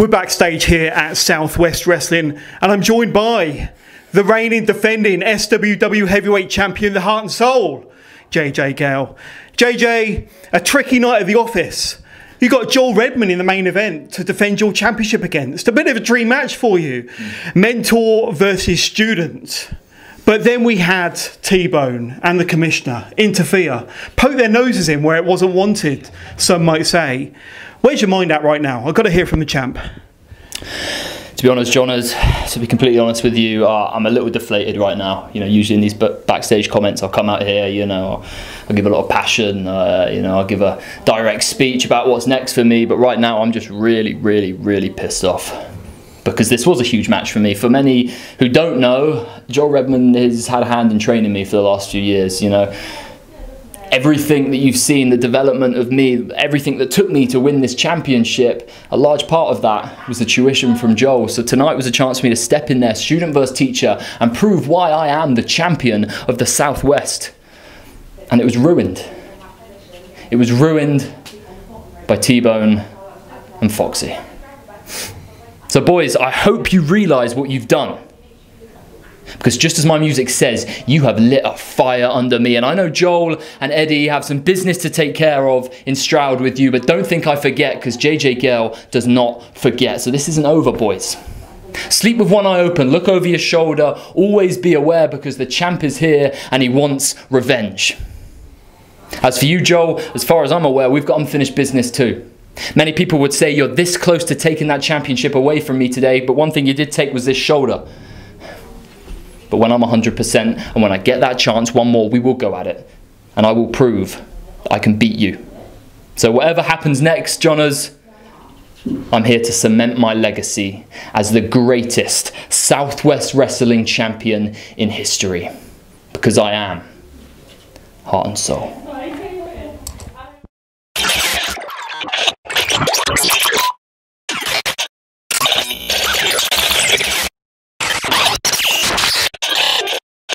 We're backstage here at Southwest Wrestling, and I'm joined by the reigning, defending SWW Heavyweight Champion, the heart and soul, JJ Gale. JJ, a tricky night at the office. You got Joel Redman in the main event to defend your championship against. A bit of a dream match for you. Mentor versus student. But then we had T-Bone and the Commissioner interfere, poke their noses in where it wasn't wanted, some might say. Where's your mind at right now? I've got to hear from the champ. To be honest, John, to be completely honest with you, I'm a little deflated right now. You know, usually in these backstage comments, I'll come out here, you know, I'll give a lot of passion, you know, I'll give a direct speech about what's next for me. But right now, I'm just really, really, really pissed off, because this was a huge match for me. For many who don't know, Joel Redman has had a hand in training me for the last few years. You know, everything that you've seen, the development of me, everything that took me to win this championship, a large part of that was the tuition from Joel. So tonight was a chance for me to step in there, student versus teacher, and prove why I am the champion of the Southwest. And it was ruined. It was ruined by T-Bone and Foxy. So boys, I hope you realize what you've done, because just as my music says, you have lit a fire under me. And I know Joel and Eddie have some business to take care of in Stroud with you, but don't think I forget, because JJ Gale does not forget. So this isn't over, boys. Sleep with one eye open, look over your shoulder, always be aware, because the champ is here and he wants revenge. As for you, Joel, as far as I'm aware, we've got unfinished business too. Many people would say you're this close to taking that championship away from me today, but one thing you did take was this shoulder. But when I'm 100% and when I get that chance, one more, we will go at it. And I will prove I can beat you. So whatever happens next, Jonas, I'm here to cement my legacy as the greatest Southwest Wrestling champion in history. Because I am heart and soul.